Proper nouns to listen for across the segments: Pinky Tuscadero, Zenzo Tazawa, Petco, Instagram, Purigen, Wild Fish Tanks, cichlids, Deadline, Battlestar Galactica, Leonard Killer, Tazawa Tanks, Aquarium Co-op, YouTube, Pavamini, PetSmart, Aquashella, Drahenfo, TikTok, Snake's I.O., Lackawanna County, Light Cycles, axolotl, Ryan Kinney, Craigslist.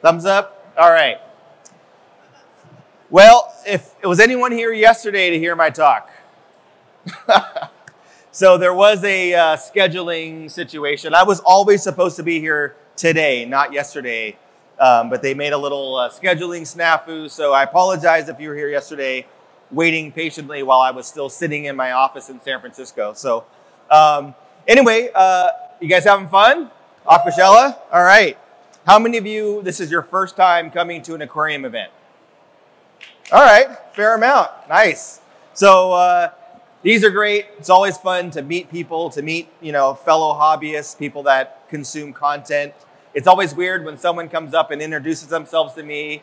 Thumbs up? All right. Well, if it was anyone here yesterday to hear my talk. So there was a scheduling situation. I was always supposed to be here today, not yesterday, but they made a little scheduling snafu. So I apologize if you were here yesterday waiting patiently while I was still sitting in my office in San Francisco. So anyway, you guys having fun? Aquashella? All right. How many of you, this is your first time coming to an aquarium event? All right, fair amount, nice. So these are great. It's always fun to meet people, to meet, you know, fellow hobbyists, people that consume content. It's always weird when someone comes up and introduces themselves to me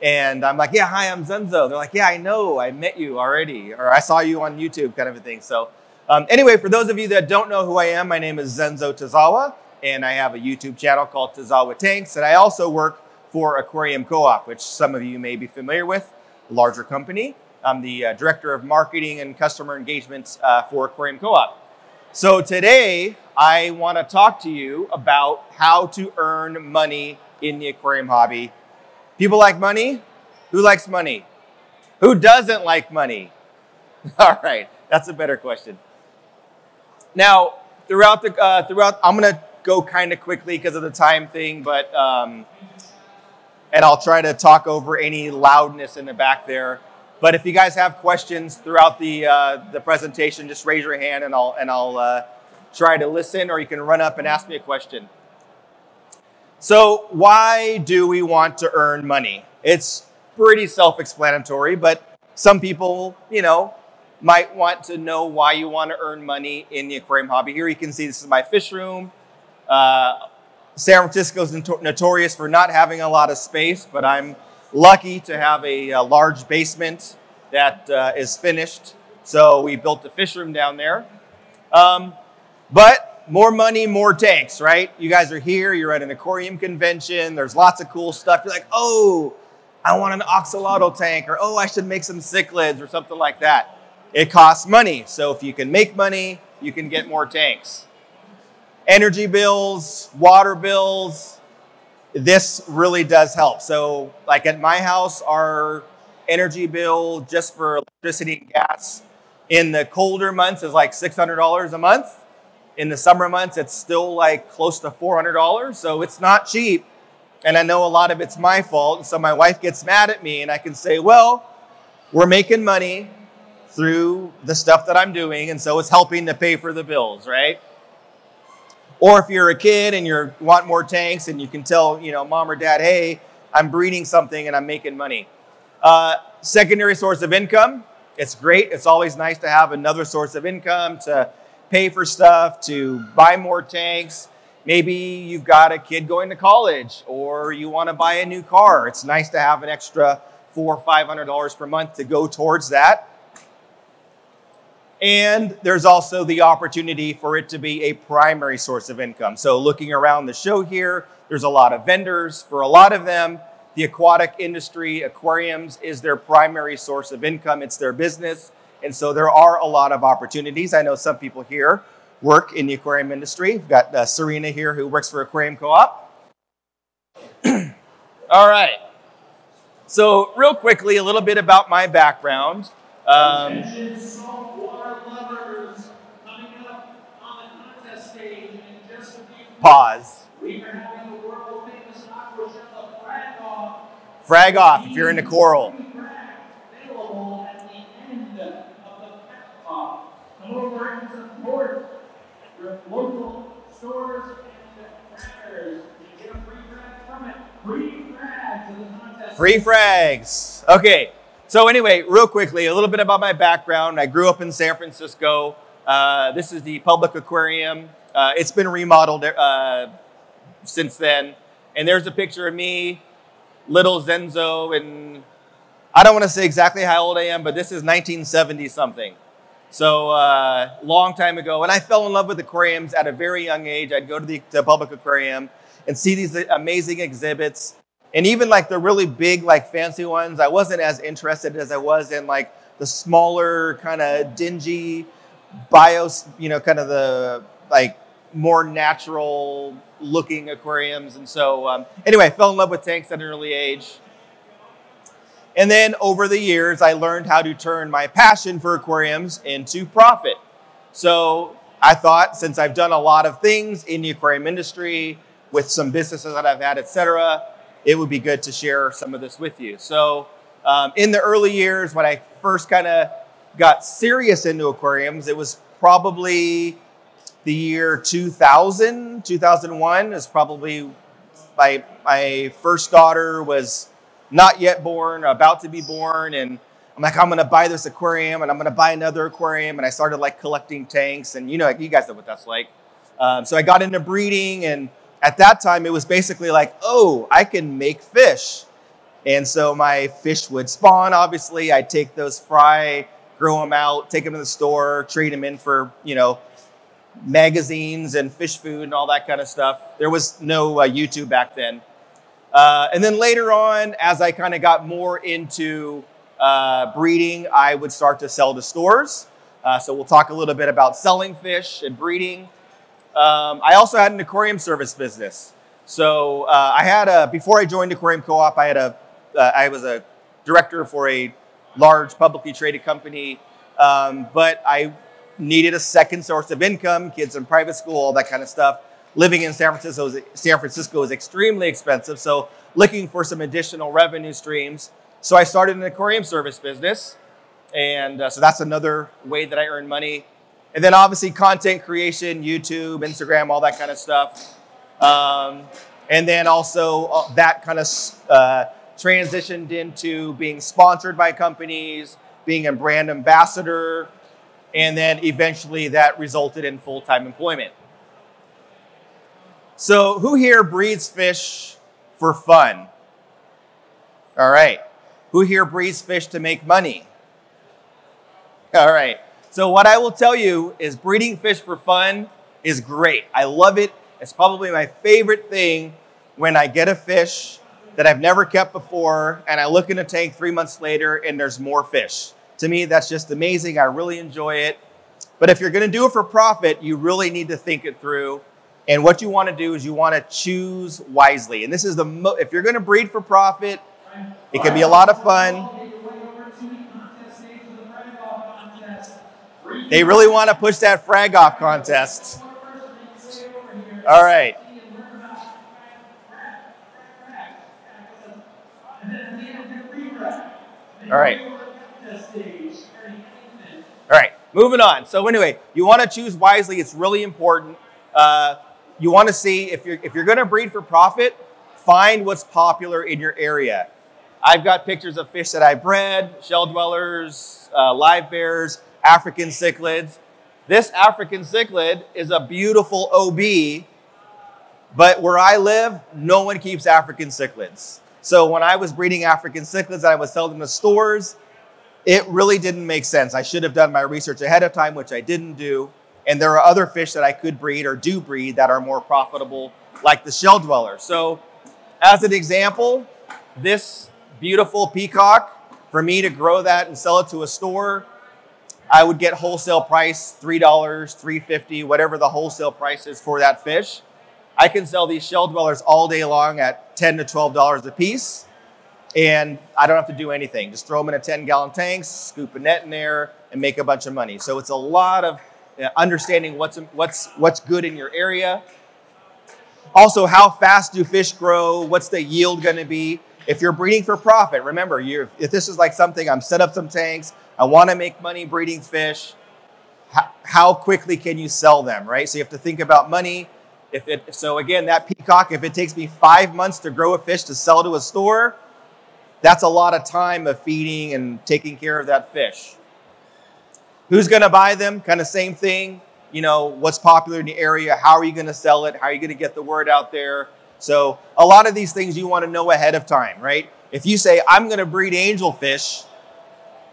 and I'm like, yeah, hi, I'm Zenzo. They're like, yeah, I know, I met you already, or I saw you on YouTube kind of a thing. So anyway, for those of you that don't know who I am, my name is Zenzo Tazawa and I have a YouTube channel called Tazawa Tanks, and I also work for Aquarium Co-op, which some of you may be familiar with. Larger company. I'm the director of marketing and customer engagement for Aquarium Co-op. So today I want to talk to you about how to earn money in the aquarium hobby. People like money? Who likes money? Who doesn't like money? All right, that's a better question. Now, throughout the I'm going to go kind of quickly because of the time thing, but and I'll try to talk over any loudness in the back there. But if you guys have questions throughout the presentation, just raise your hand and I'll try to listen, or you can run up and ask me a question. So why do we want to earn money? It's pretty self-explanatory, but some people, you know, might want to know why you want to earn money in the aquarium hobby. Here you can see this is my fish room. San Francisco is notorious for not having a lot of space, but I'm lucky to have a large basement that is finished. So we built the fish room down there. But more money, more tanks, right? You guys are here, you're at an aquarium convention, there's lots of cool stuff. You're like, oh, I want an axolotl tank, or oh, I should make some cichlids or something like that. It costs money. So if you can make money, you can get more tanks. Energy bills, water bills, this really does help. So like at my house, our energy bill just for electricity and gas in the colder months is like $600 a month. In the summer months, it's still like close to $400. So it's not cheap. And I know a lot of it's my fault. So my wife gets mad at me and I can say, well, we're making money through the stuff that I'm doing. And so it's helping to pay for the bills, right? Or if you're a kid and you want more tanks and you can tell, you know, mom or dad, hey, I'm breeding something and I'm making money. Secondary source of income, it's great. It's always nice to have another source of income to pay for stuff, to buy more tanks. Maybe you've got a kid going to college or you want to buy a new car. It's nice to have an extra $400 or $500 per month to go towards that. And there's also the opportunity for it to be a primary source of income. So looking around the show here, there's a lot of vendors. For a lot of them, the aquatic industry, aquariums, is their primary source of income. It's their business. And so there are a lot of opportunities. I know some people here work in the aquarium industry. We've got Serena here who works for Aquarium Co-op. All right. So real quickly, a little bit about my background. Pause. We are having the world famous Aquashella frag off. Frag off if you're into coral. Available at the end of the frag off. Come over and support your local stores and fraggers. You get a free frag from it. Free frags in the contest. Free frags. Okay. So anyway, real quickly, a little bit about my background. I grew up in San Francisco. This is the public aquarium. It's been remodeled since then. And there's a picture of me, little Zenzo, and I don't want to say exactly how old I am, but this is 1970-something. So a long time ago. And I fell in love with aquariums at a very young age. I'd go to the public aquarium and see these amazing exhibits. And even like the really big, like fancy ones, I wasn't as interested as I was in like the smaller kind of dingy bios, you know, kind of the like more natural looking aquariums. And so anyway, I fell in love with tanks at an early age. And then over the years, I learned how to turn my passion for aquariums into profit. So I thought, since I've done a lot of things in the aquarium industry with some businesses that I've had, etc., it would be good to share some of this with you. So in the early years, when I first kind of got serious into aquariums, it was probably the year 2000, 2001 is probably my first daughter was not yet born, about to be born. And I'm like, I'm going to buy this aquarium and I'm going to buy another aquarium. And I started like collecting tanks and, you know, you guys know what that's like. So I got into breeding, and at that time it was basically like, oh, I can make fish. And so my fish would spawn. Obviously I'd take those fry, grow them out, take them to the store, trade them in for, you know, magazines and fish food and all that kind of stuff. There was no YouTube back then. And then later on, as I kind of got more into breeding, I would start to sell to stores. So we'll talk a little bit about selling fish and breeding. I also had an aquarium service business. So I had a, before I joined Aquarium Co-op, I had a, I was a director for a large publicly traded company, but I needed a second source of income, kids in private school, all that kind of stuff. Living in San Francisco is extremely expensive, so looking for some additional revenue streams. So I started an aquarium service business, and so that's another way that I earn money. And then obviously content creation, YouTube, Instagram, all that kind of stuff. And then also that kind of transitioned into being sponsored by companies, being a brand ambassador, and then eventually that resulted in full-time employment. So who here breeds fish for fun? All right. Who here breeds fish to make money? All right. So what I will tell you is breeding fish for fun is great. I love it. It's probably my favorite thing when I get a fish that I've never kept before and I look in a tank 3 months later and there's more fish. To me, that's just amazing. I really enjoy it. But if you're going to do it for profit, you really need to think it through. And what you want to do is you want to choose wisely. And this is the if you're going to breed for profit, it can be a lot of fun. They really want to push that frag off contest. All right. All right. All right, moving on. So anyway, you want to choose wisely. It's really important. You want to see if you're going to breed for profit, find what's popular in your area. I've got pictures of fish that I bred, shell dwellers, live bears, African cichlids. This African cichlid is a beautiful OB, but where I live, no one keeps African cichlids. So when I was breeding African cichlids and I would sell them to stores, it really didn't make sense. I should have done my research ahead of time, which I didn't do. And there are other fish that I could breed or do breed that are more profitable, like the shell dweller. So as an example, this beautiful peacock, for me to grow that and sell it to a store, I would get wholesale price, $3, $3.50, whatever the wholesale price is for that fish. I can sell these shell dwellers all day long at $10 to $12 a piece. And I don't have to do anything. Just throw them in a 10-gallon tank, scoop a net in there, and make a bunch of money. So it's a lot of understanding what's good in your area. Also, how fast do fish grow? What's the yield going to be? If you're breeding for profit, remember, if this is like something, I'm set up some tanks, I want to make money breeding fish, how quickly can you sell them, right? So you have to think about money. So again, that peacock, if it takes me 5 months to grow a fish to sell to a store, that's a lot of time of feeding and taking care of that fish. Who's going to buy them? Kind of same thing. You know, what's popular in the area? How are you going to sell it? How are you going to get the word out there? So a lot of these things you want to know ahead of time, right? If you say, I'm going to breed angelfish,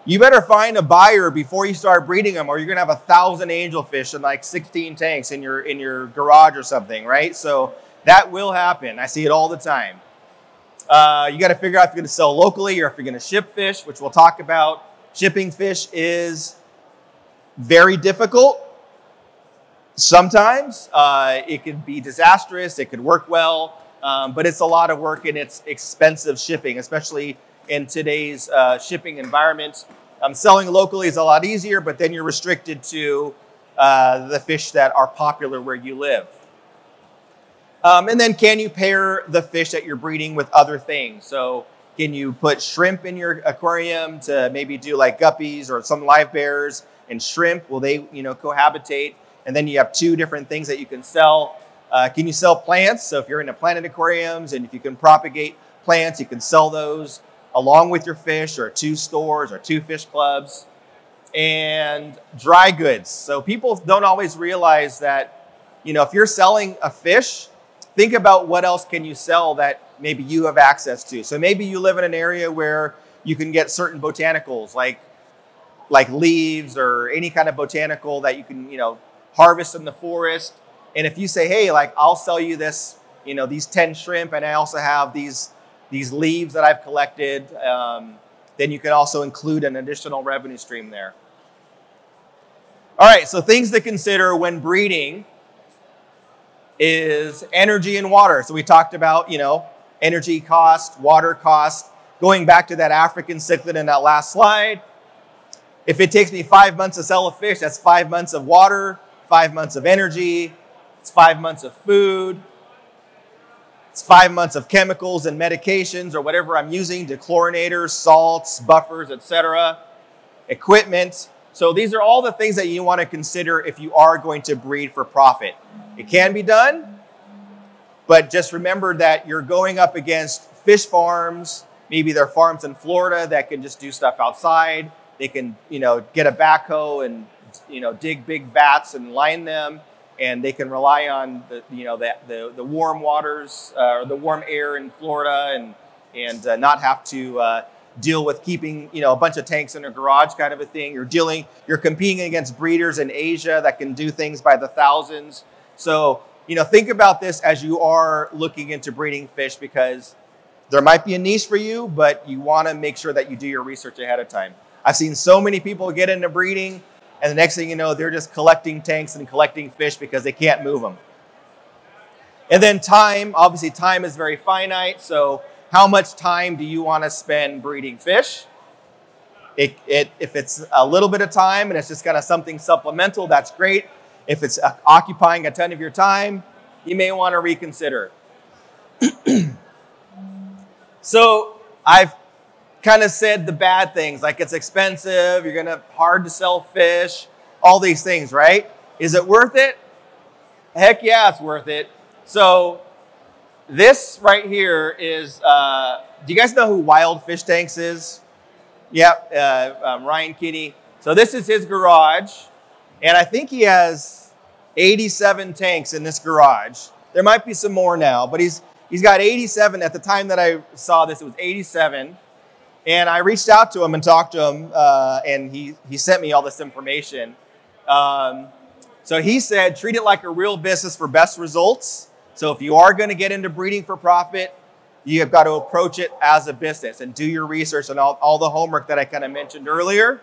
you better find a buyer before you start breeding them, or you're going to have 1,000 angelfish in like 16 tanks in your garage or something, right? So that will happen. I see it all the time. You got to figure out if you're going to sell locally or if you're going to ship fish, which we'll talk about. Shipping fish is very difficult. Sometimes it can be disastrous, it could work well, but it's a lot of work and it's expensive shipping, especially in today's shipping environment. Selling locally is a lot easier, but then you're restricted to the fish that are popular where you live. And then can you pair the fish that you're breeding with other things? So can you put shrimp in your aquarium to maybe do like guppies or some live bears and shrimp? Will they, you know, cohabitate? And then you have two different things that you can sell. Can you sell plants? So if you're into planted aquariums and if you can propagate plants, you can sell those along with your fish or to stores or to fish clubs. And dry goods. So people don't always realize that, you know, if you're selling a fish, think about what else can you sell that maybe you have access to. So maybe you live in an area where you can get certain botanicals like leaves or any kind of botanical that you can, you know, harvest in the forest. And if you say, hey, like I'll sell you this, you know, these 10 shrimp and I also have these leaves that I've collected, then you can also include an additional revenue stream there. All right, so things to consider when breeding is energy and water. So we talked about, you know, energy cost, water cost, going back to that African cichlid in that last slide. If it takes me 5 months to sell a fish, that's 5 months of water, 5 months of energy, it's 5 months of food, it's 5 months of chemicals and medications or whatever I'm using, dechlorinators, salts, buffers, etc., equipment. So these are all the things that you want to consider if you are going to breed for profit. It can be done, but just remember that you're going up against fish farms. Maybe there are farms in Florida that can just do stuff outside. They can, you know, get a backhoe and, you know, dig big vats and line them. And they can rely on the, you know, the warm waters or the warm air in Florida and not have to deal with keeping, you know, a bunch of tanks in a garage kind of a thing. You're competing against breeders in Asia that can do things by the thousands. So, you know, think about this as you are looking into breeding fish because there might be a niche for you, but you want to make sure that you do your research ahead of time. I've seen so many people get into breeding and the next thing you know, they're just collecting tanks and collecting fish because they can't move them. And then time, obviously time is very finite. So how much time do you want to spend breeding fish? If it's a little bit of time and it's just kind of something supplemental, that's great. If it's occupying a ton of your time, you may want to reconsider. So I've kind of said the bad things, like it's expensive, you're gonna hard to sell fish, all these things, right? Is it worth it? Heck yeah, it's worth it. So this right here is, do you guys know who Wild Fish Tanks is? Yep, Ryan Kinney. So this is his garage, and I think he has 87 tanks in this garage. There might be some more now, but he's got 87. At the time that I saw this, it was 87. And I reached out to him and talked to him, and he sent me all this information. So he said, treat it like a real business for best results. So if you are going to get into breeding for profit, you have got to approach it as a business and do your research and all the homework that I kind of mentioned earlier.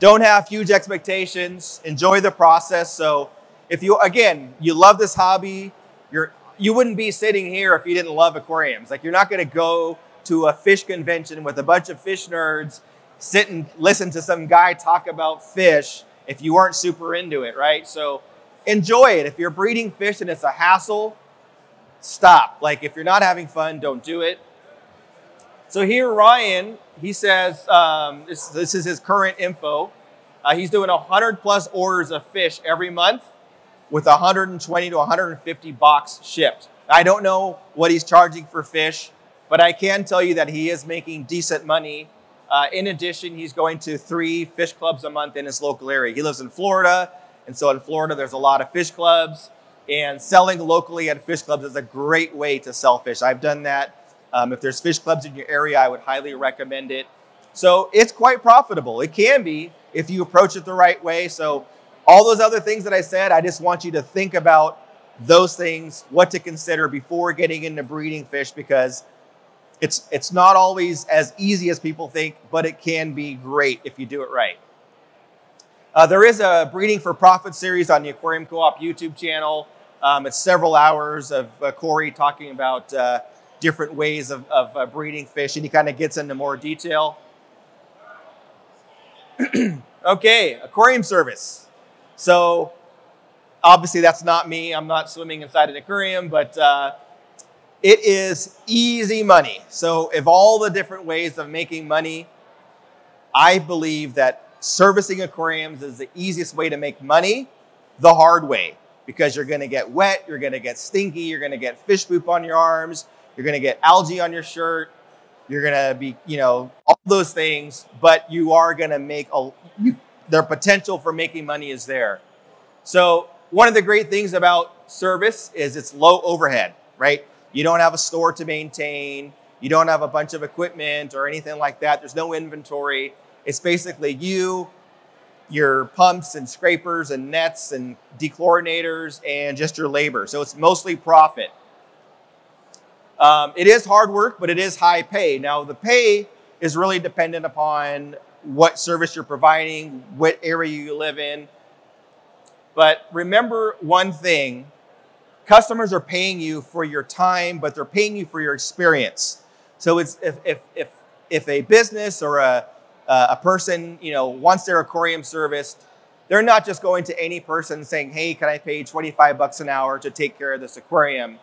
Don't have huge expectations. Enjoy the process. So if you, again, you love this hobby, you wouldn't be sitting here if you didn't love aquariums. Like you're not going to go to a fish convention with a bunch of fish nerds, sit and listen to some guy talk about fish if you weren't super into it, right? So enjoy it. If you're breeding fish and it's a hassle, stop. Like if you're not having fun, don't do it. So here Ryan, he says, this is his current info. He's doing 100 plus orders of fish every month with 120 to 150 box shipped. I don't know what he's charging for fish, but I can tell you that he is making decent money. In addition, he's going to 3 fish clubs a month in his local area. He lives in Florida, and so in Florida, there's a lot of fish clubs, and selling locally at fish clubs is a great way to sell fish. I've done that. If there's fish clubs in your area, I would highly recommend it. So it's quite profitable. It can be if you approach it the right way. So all those other things that I said, I just want you to think about those things, what to consider before getting into breeding fish, because it's not always as easy as people think, but it can be great if you do it right. There is a breeding for profit series on the Aquarium Co-op YouTube channel. It's several hours of Corey talking about different ways of breeding fish, and he kind of gets into more detail. Okay, aquarium service. So obviously that's not me. I'm not swimming inside an aquarium, but it is easy money. So of all the different ways of making money, I believe that servicing aquariums is the easiest way to make money the hard way, because you're gonna get wet, you're gonna get stinky, you're gonna get fish poop on your arms, you're gonna get algae on your shirt, you're gonna be, you know, all those things, but you are gonna make their potential for making money is there. So one of the great things about service is it's low overhead, right? You don't have a store to maintain, you don't have a bunch of equipment or anything like that. There's no inventory. It's basically you, your pumps and scrapers and nets and dechlorinators and just your labor. So it's mostly profit. It is hard work, but it is high pay. Now the pay is really dependent upon what service you're providing, what area you live in. But remember one thing, customers are paying you for your time, but they're paying you for your experience. So it's, if a business or a person, you know, wants their aquarium serviced, they're not just going to any person saying, hey, can I pay 25 bucks an hour to take care of this aquarium?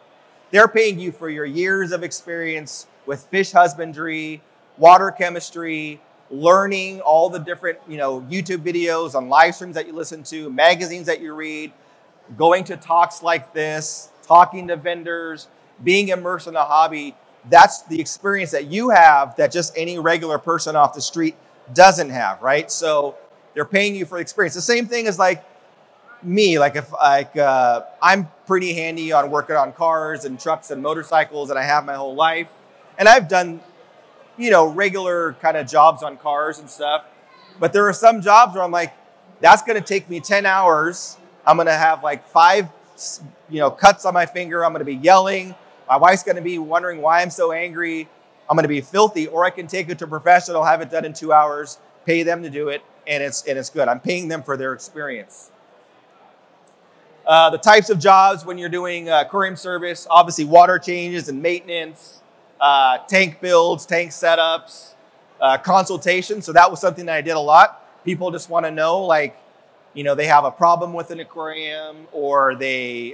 They're paying you for your years of experience with fish husbandry, water chemistry, learning all the different, you know, YouTube videos on live streams that you listen to, magazines that you read, going to talks like this, talking to vendors, being immersed in the hobby. That's the experience that you have that just any regular person off the street doesn't have, right? So they're paying you for the experience. The same thing is like me, like if I'm pretty handy on working on cars and trucks and motorcycles, and I have my whole life, and I've done, you know, regular kind of jobs on cars and stuff. But there are some jobs where I'm like, that's going to take me 10 hours. I'm going to have like 5, you know, cuts on my finger. I'm going to be yelling. My wife's going to be wondering why I'm so angry. I'm going to be filthy. Or I can take it to a professional, have it done in 2 hours, pay them to do it, and it's good. I'm paying them for their experience. The types of jobs when you're doing aquarium service, obviously water changes and maintenance. Tank builds, tank setups, consultation. So that was something that I did a lot. People just want to know, like, you know, they have a problem with an aquarium, or they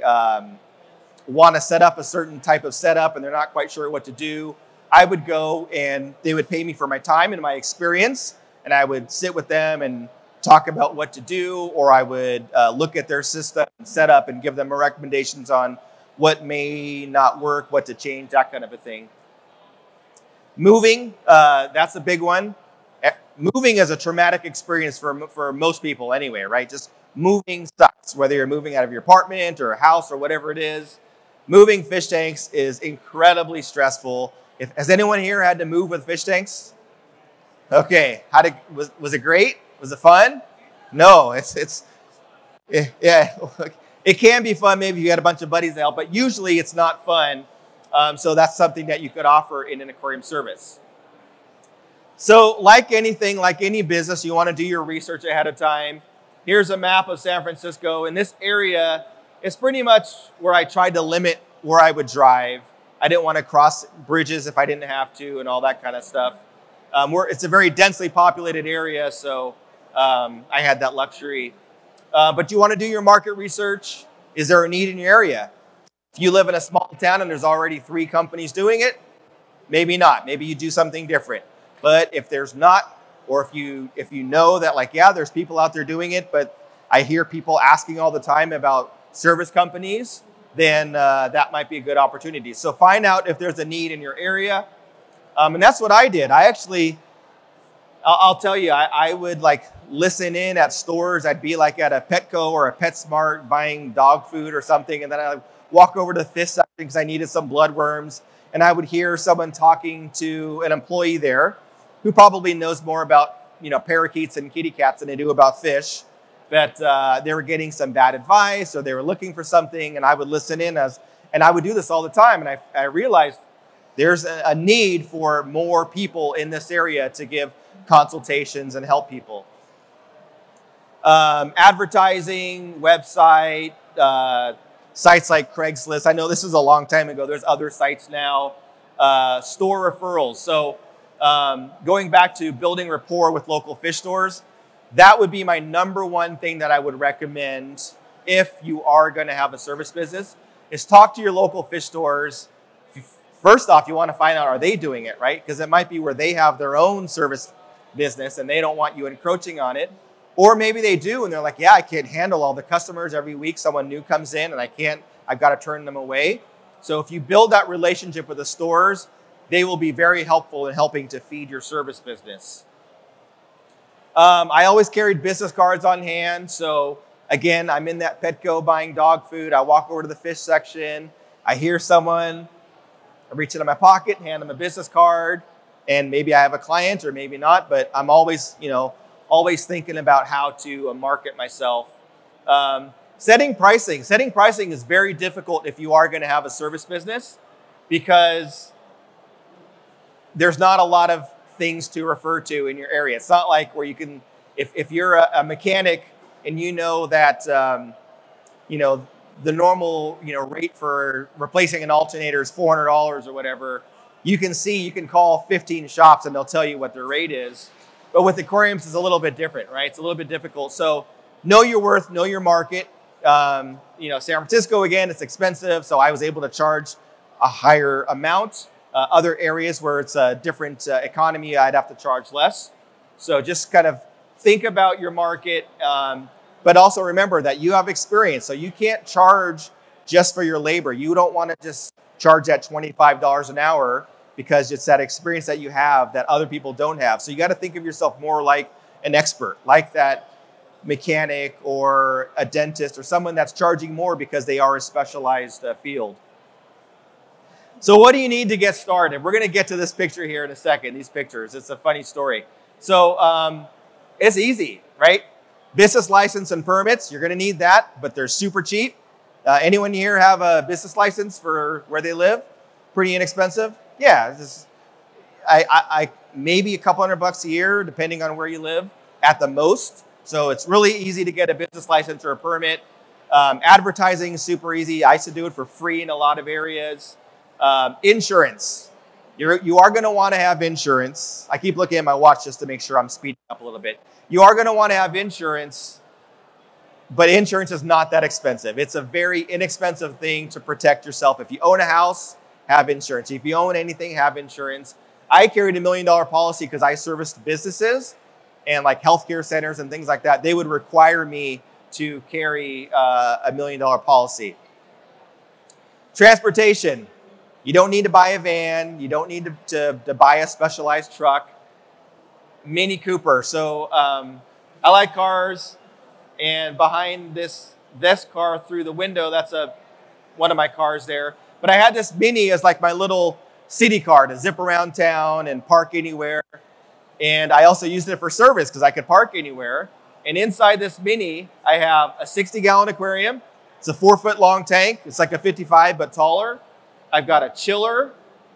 want to set up a certain type of setup and they're not quite sure what to do. I would go and they would pay me for my time and my experience, and I would sit with them and talk about what to do, or I would look at their system and setup and give them recommendations on what may not work, what to change, that kind of a thing. Moving, that's a big one. Moving is a traumatic experience for most people anyway, right? Just moving sucks, whether you're moving out of your apartment or a house or whatever it is. Moving fish tanks is incredibly stressful. Has anyone here had to move with fish tanks? Okay, was it great? Was it fun? No, yeah. It can be fun maybe you had a bunch of buddies to help, but usually it's not fun. So that's something that you could offer in an aquarium service. So like anything, like any business, you want to do your research ahead of time. Here's a map of San Francisco. In this area, it's pretty much where I tried to limit where I would drive. I didn't want to cross bridges if I didn't have to and all that kind of stuff. It's a very densely populated area, so I had that luxury. But you want to do your market research. Is there a need in your area? If you live in a small town and there's already 3 companies doing it, maybe not. Maybe you do something different. But if there's not, or if you know that, like, yeah, there's people out there doing it, but I hear people asking all the time about service companies, then that might be a good opportunity. So find out if there's a need in your area. And that's what I did. I actually, I'll tell you, I would like listen in at stores. I'd be like at a Petco or a PetSmart buying dog food or something, and then I'd walk over to the fish section because I needed some bloodworms, and I would hear someone talking to an employee there who probably knows more about, you know, parakeets and kitty cats than they do about fish, but they were getting some bad advice or they were looking for something, and I would listen in and I would do this all the time, and I realized there's a need for more people in this area to give consultations and help people. Advertising, website, sites like Craigslist. I know this is a long time ago. There's other sites now. Store referrals. So going back to building rapport with local fish stores, that would be my #1 thing that I would recommend if you are going to have a service business, is talk to your local fish stores. First off, you want to find out, are they doing it, right? Because it might be where they have their own service business and they don't want you encroaching on it. Or maybe they do and they're like, yeah, I can't handle all the customers every week. Someone new comes in and I've got to turn them away. So if you build that relationship with the stores, they will be very helpful in helping to feed your service business. I always carried business cards on hand. So again, I'm in that Petco buying dog food. I walk over to the fish section. I hear someone, I reach into my pocket, hand them a business card, and maybe I have a client or maybe not, but I'm always, you know, always thinking about how to market myself. Setting pricing. Setting pricing is very difficult if you are going to have a service business, because there's not a lot of things to refer to in your area. It's not like where you can, if you're a mechanic and you know that, you know, the normal, you know, rate for replacing an alternator is $400 or whatever, you can see, you can call 15 shops and they'll tell you what their rate is. But with aquariums, it's a little bit different, right? It's a little bit difficult. So know your worth, know your market. You know, San Francisco, again, it's expensive. So I was able to charge a higher amount. Other areas where it's a different economy, I'd have to charge less. So just kind of think about your market, but also remember that you have experience. So you can't charge just for your labor. You don't want to just charge at $25 an hour, because it's that experience that you have that other people don't have. So you got to think of yourself more like an expert, like that mechanic or a dentist or someone that's charging more because they are a specialized field. So what do you need to get started? We're going to get to this picture here in a second, these pictures. It's a funny story. So it's easy, right? Business license and permits, you're going to need that, but they're super cheap. Anyone here have a business license for where they live? Pretty inexpensive. Yeah, just, I maybe a couple $100 a year, depending on where you live, at the most. So it's really easy to get a business license or a permit. Advertising is super easy. I used to do it for free in a lot of areas. Insurance. You are going to want to have insurance. I keep looking at my watch just to make sure I'm speeding up a little bit. You are going to want to have insurance, but insurance is not that expensive. It's a very inexpensive thing to protect yourself. If you own a house, have insurance. If you own anything, have insurance. I carried a $1 million policy because I serviced businesses and like healthcare centers and things like that. They would require me to carry a $1 million policy. Transportation. You don't need to buy a van. You don't need to buy a specialized truck. Mini Cooper. So I like cars, and behind this car through the window, that's one of my cars there. But I had this Mini as like my little city car to zip around town and park anywhere. And I also used it for service because I could park anywhere. And inside this Mini, I have a 60-gallon aquarium. It's a 4-foot long tank. It's like a 55 but taller. I've got a chiller,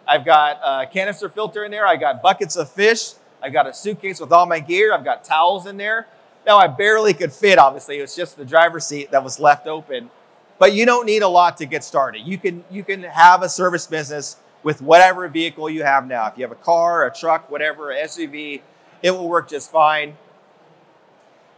I've got a canister filter in there, I've got buckets of fish, I've got a suitcase with all my gear, I've got towels in there. Now I barely could fit, obviously, it was just the driver's seat that was left open. But you don't need a lot to get started. You can have a service business with whatever vehicle you have now. If you have a car, a truck, whatever, an SUV, it will work just fine.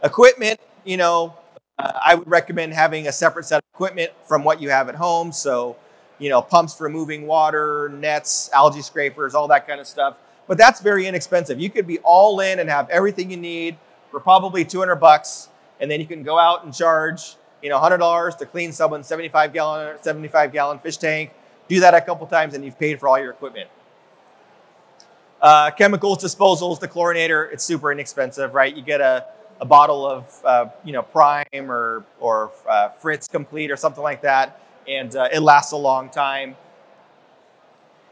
Equipment, you know, I would recommend having a separate set of equipment from what you have at home. So, you know, pumps for moving water, nets, algae scrapers, all that kind of stuff. But that's very inexpensive. You could be all in and have everything you need for probably $200, and then you can go out and charge, you know, $100 to clean someone's 75-gallon fish tank. Do that a couple times, and you've paid for all your equipment. Chemicals, disposals, the chlorinator. It's super inexpensive, right? You get a bottle of, you know, Prime or Fritz Complete or something like that. And it lasts a long time.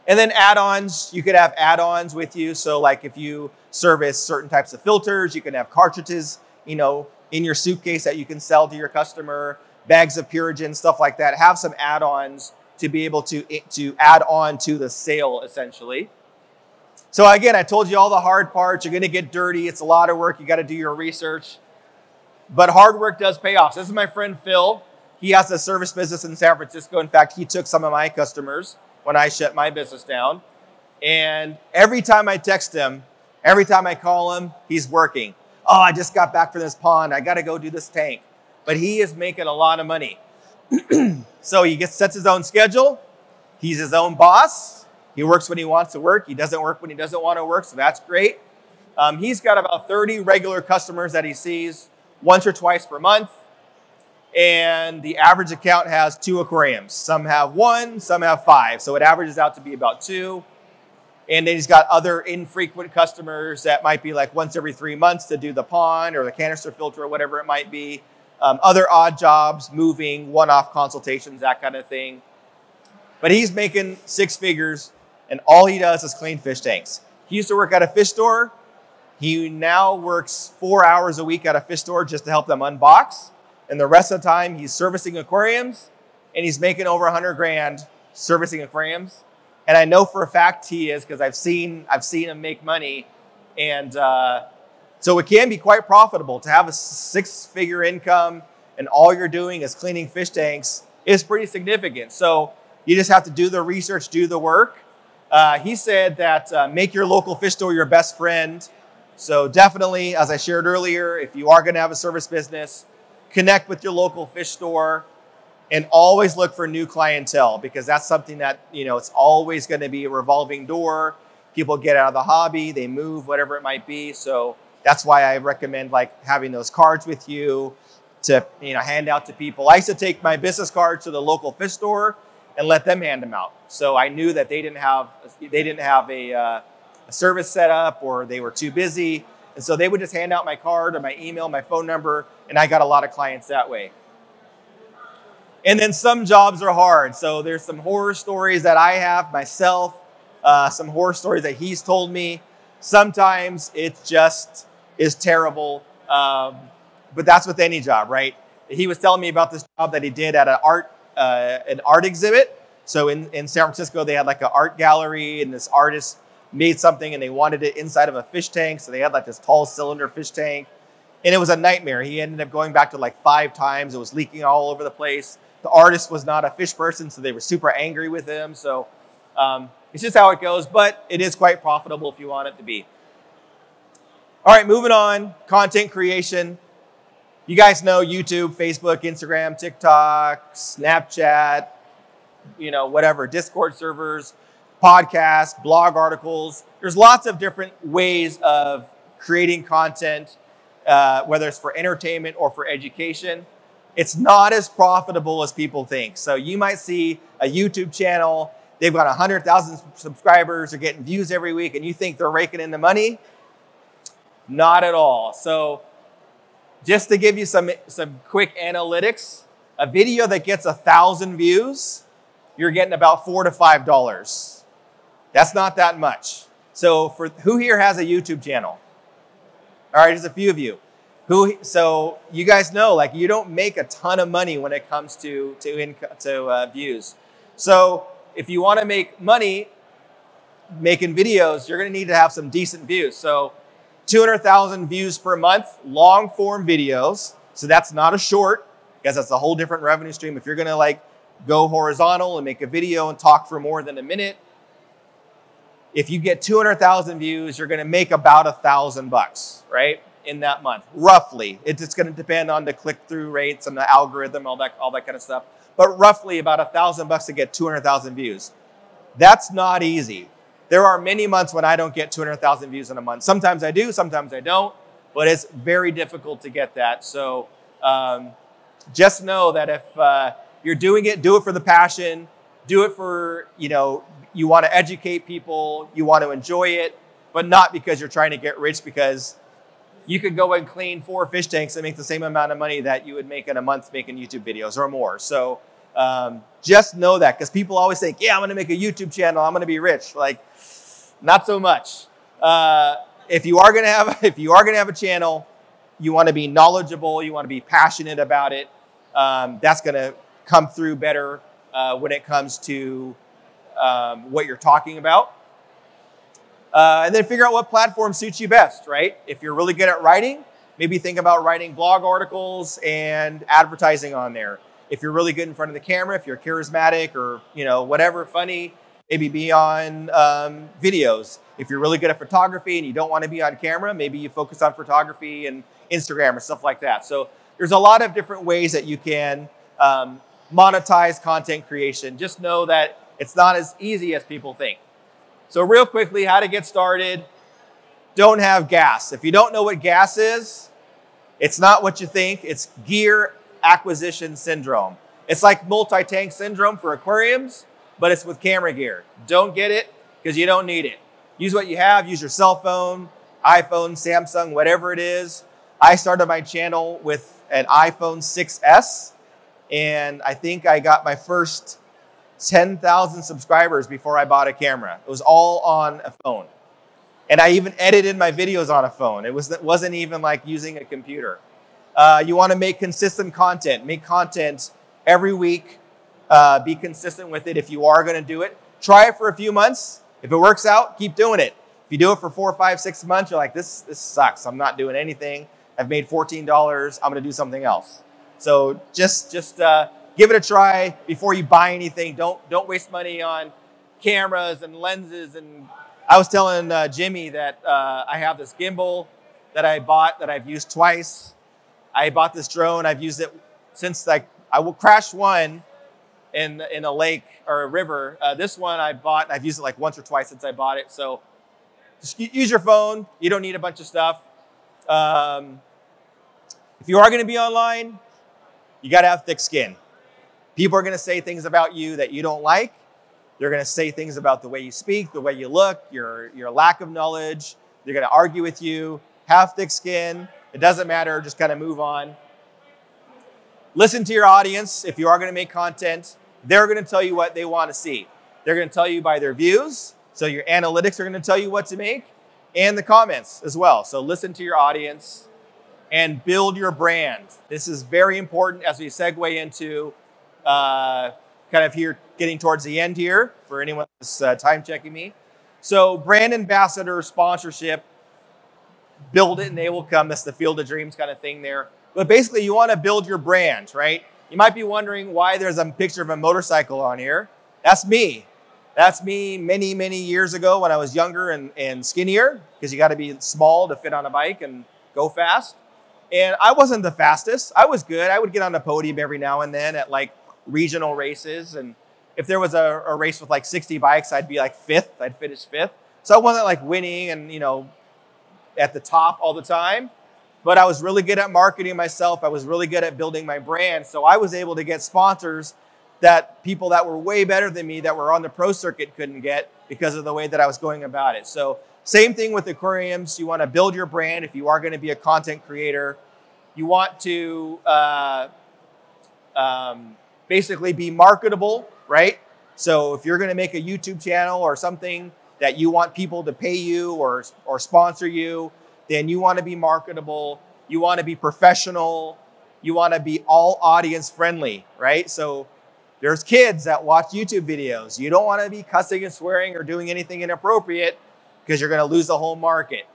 And then add-ons, you could have add-ons with you. So like if you service certain types of filters, you can have cartridges, you know, in your suitcase that you can sell to your customer, bags of Purigen, stuff like that. Have some add-ons to be able to add on to the sale, essentially. So again, I told you all the hard parts. You're gonna get dirty. It's a lot of work. You gotta do your research. but hard work does pay off. So this is my friend Phil. He has a service business in San Francisco. In fact, he took some of my customers when I shut my business down. And every time I text him, every time I call him, he's working. Oh, I just got back from this pond. I got to go do this tank. But he is making a lot of money. So he sets his own schedule. He's his own boss. He works when he wants to work. He doesn't work when he doesn't want to work. So that's great. He's got about 30 regular customers that he sees once or twice per month. And the average account has 2 aquariums. Some have 1, some have 5. So it averages out to be about 2. And then he's got other infrequent customers that might be like once every 3 months to do the pond or the canister filter or whatever it might be. Other odd jobs, moving, one-off consultations, that kind of thing. But he's making 6 figures and all he does is clean fish tanks. He used to work at a fish store. He now works 4 hours a week at a fish store just to help them unbox. And the rest of the time he's servicing aquariums, and he's making over 100 grand servicing aquariums. And I know for a fact he is, because I've seen him make money. And so it can be quite profitable to have a 6-figure income and all you're doing is cleaning fish tanks is pretty significant. So you just have to do the research, do the work. He said that make your local fish store your best friend. So definitely, as I shared earlier, if you are going to have a service business, connect with your local fish store and always look for new clientele, because that's something that, you know, it's always going to be a revolving door. People get out of the hobby, they move, whatever it might be. So that's why I recommend like having those cards with you to, you know, hand out to people. I used to take my business cards to the local fish store and let them hand them out. So I knew that they didn't have a service set up, or they were too busy. And so they would just hand out my card or my email, my phone number, and I got a lot of clients that way. And then some jobs are hard. So there's some horror stories that I have myself, some horror stories that he's told me. Sometimes it just is terrible, but that's with any job, right? He was telling me about this job that he did at an art exhibit. So in San Francisco, they had like an art gallery, and this artist made something and they wanted it inside of a fish tank. So they had like this tall cylinder fish tank, and it was a nightmare. He ended up going back to like 5 times. It was leaking all over the place. The artist was not a fish person, so they were super angry with him. So it's just how it goes, but it is quite profitable if you want it to be. All right, moving on, content creation. You guys know YouTube, Facebook, Instagram, TikTok, Snapchat, you know, whatever, Discord servers, podcasts, blog articles. There's lots of different ways of creating content, whether it's for entertainment or for education. It's not as profitable as people think. So you might see a YouTube channel, they've got 100,000 subscribers, they're getting views every week, and you think they're raking in the money? Not at all. So just to give you some quick analytics, a video that gets 1,000 views, you're getting about $4 to $5. That's not that much. So for who here has a YouTube channel? All right, there's a few of you. So you guys know, like, you don't make a ton of money when it comes to views. So if you want to make money making videos, you're going to need to have some decent views. So 200,000 views per month, long form videos. So that's not a short, because that's a whole different revenue stream. If you're going to like go horizontal and make a video and talk for more than a minute, if you get 200,000 views, you're going to make about $1,000, right, in that month, roughly. It's going to depend on the click-through rates and the algorithm, all that kind of stuff. But roughly about $1,000 to get 200,000 views. That's not easy. There are many months when I don't get 200,000 views in a month. Sometimes I do, sometimes I don't. But it's very difficult to get that. So just know that if you're doing it, do it for the passion. Do it for, you know, you want to educate people, you want to enjoy it, but not because you're trying to get rich, because you could go and clean 4 fish tanks and make the same amount of money that you would make in a month making YouTube videos or more. So just know that, because people always think, yeah, I'm going to make a YouTube channel, I'm going to be rich. Like, not so much. If you are going to have a channel, you want to be knowledgeable, you want to be passionate about it. That's going to come through better when it comes to what you're talking about. And then figure out what platform suits you best, right? If you're really good at writing, maybe think about writing blog articles and advertising on there. If you're really good in front of the camera, if you're charismatic or, you know, whatever, funny, maybe be on videos. If you're really good at photography and you don't want to be on camera, maybe you focus on photography and Instagram or stuff like that. So there's a lot of different ways that you can monetize content creation. Just know that it's not as easy as people think. So real quickly, how to get started. Don't have gas. If you don't know what gas is, it's not what you think. It's gear acquisition syndrome. It's like multi-tank syndrome for aquariums, but it's with camera gear. Don't get it because you don't need it. Use what you have. Use your cell phone, iPhone, Samsung, whatever it is. I started my channel with an iPhone 6S, and I think I got my first 10,000 subscribers before I bought a camera. It was all on a phone. And I even edited my videos on a phone. It wasn't even like using a computer. You want to make consistent content. Make content every week. Be consistent with it if you are going to do it. Try it for a few months. If it works out, keep doing it. If you do it for 4, 5, 6 months, you're like, this sucks. I'm not doing anything. I've made $14. I'm going to do something else. So just give it a try before you buy anything. Don't waste money on cameras and lenses. And I was telling Jimmy that I have this gimbal that I bought that I've used twice. I bought this drone. I've used it since, like, I will crash one in a lake or a river. This one I bought, I've used it like once or twice since I bought it. So just use your phone. You don't need a bunch of stuff. If you are going to be online, you got to have thick skin. People are going to say things about you that you don't like. They're going to say things about the way you speak, the way you look, your lack of knowledge. They're going to argue with you. Have thick skin. It doesn't matter. Just kind of move on. Listen to your audience. If you are going to make content, they're going to tell you what they want to see. They're going to tell you by their views. So your analytics are going to tell you what to make, and the comments as well. So listen to your audience and build your brand. This is very important as we segue into kind of here, getting towards the end here for anyone that's time checking me. So brand ambassador, sponsorship, build it and they will come. That's the field of dreams kind of thing there. But basically you want to build your brand, right? You might be wondering why there's a picture of a motorcycle on here. That's me. That's me many, many years ago when I was younger and skinnier, because you got to be small to fit on a bike and go fast. And I wasn't the fastest. I was good. I would get on the podium every now and then at like regional races. And if there was a race with like 60 bikes, I'd be like fifth. I'd finish fifth. So I wasn't like winning and, you know, at the top all the time. But I was really good at marketing myself. I was really good at building my brand. So I was able to get sponsors that people that were way better than me that were on the pro circuit couldn't get because of the way that I was going about it. So same thing with aquariums. You want to build your brand. If you are going to be a content creator, you want to basically be marketable, right? So if you're going to make a YouTube channel or something that you want people to pay you or sponsor you, then you want to be marketable. You want to be professional. You want to be all audience friendly, right? So there's kids that watch YouTube videos. You don't want to be cussing and swearing or doing anything inappropriate because you're going to lose the whole market.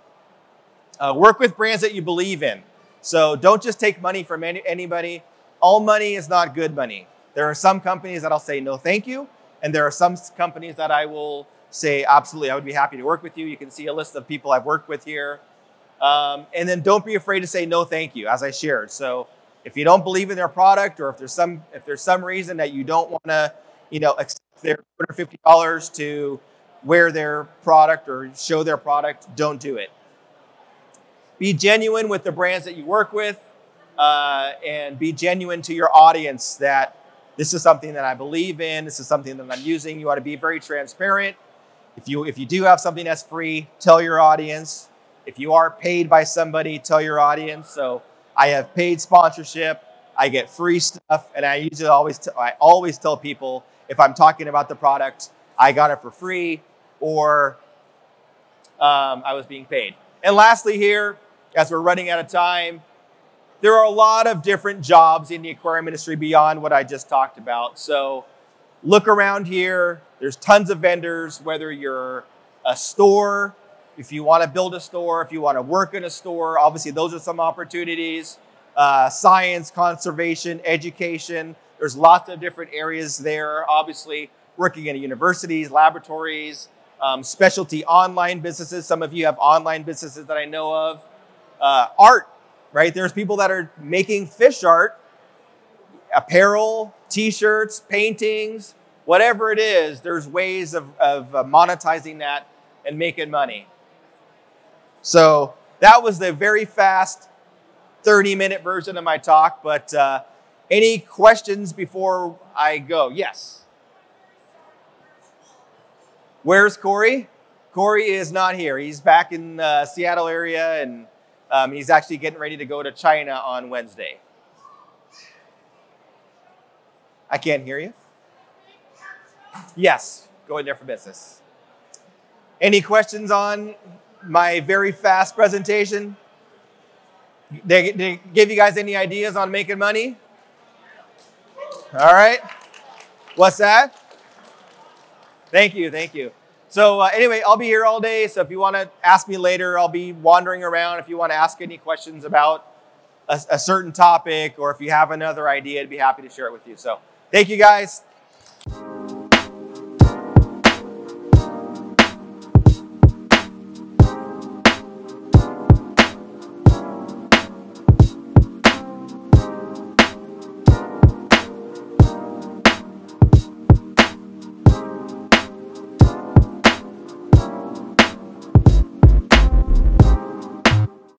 Work with brands that you believe in. So don't just take money from anybody. All money is not good money. There are some companies that I'll say no thank you. And there are some companies that I will say, absolutely, I would be happy to work with you. You can see a list of people I've worked with here. And then don't be afraid to say no thank you, as I shared. So if you don't believe in their product, or if there's some reason that you don't want to, you know, accept their $250 to wear their product or show their product, don't do it. Be genuine with the brands that you work with, and be genuine to your audience that this is something that I believe in. This is something that I'm using. You want to be very transparent. If you do have something that's free, tell your audience. If you are paid by somebody, tell your audience. So I have paid sponsorship, I get free stuff, and I usually I always tell people if I'm talking about the product, I got it for free, or I was being paid. And lastly here, as we're running out of time, there are a lot of different jobs in the aquarium industry beyond what I just talked about. So look around here, there's tons of vendors, whether you're a store, If you want to build a store, if you want to work in a store, obviously those are some opportunities. Science, conservation, education. There's lots of different areas there. Obviously, working in universities, laboratories, specialty online businesses. Some of you have online businesses that I know of. Art, right? There's people that are making fish art, apparel, t-shirts, paintings, whatever it is. There's ways of monetizing that and making money. So that was the very fast 30-minute version of my talk, but any questions before I go? Yes. Where's Corey? Corey is not here. He's back in the Seattle area, and he's actually getting ready to go to China on Wednesday. I can't hear you. Yes, go in there for business. Any questions on my very fast presentation? Did they give you guys any ideas on making money? All right. What's that? Thank you. Thank you. So anyway, I'll be here all day. So if you want to ask me later, I'll be wandering around. If you want to ask any questions about a certain topic, or if you have another idea, I'd be happy to share it with you. So thank you guys.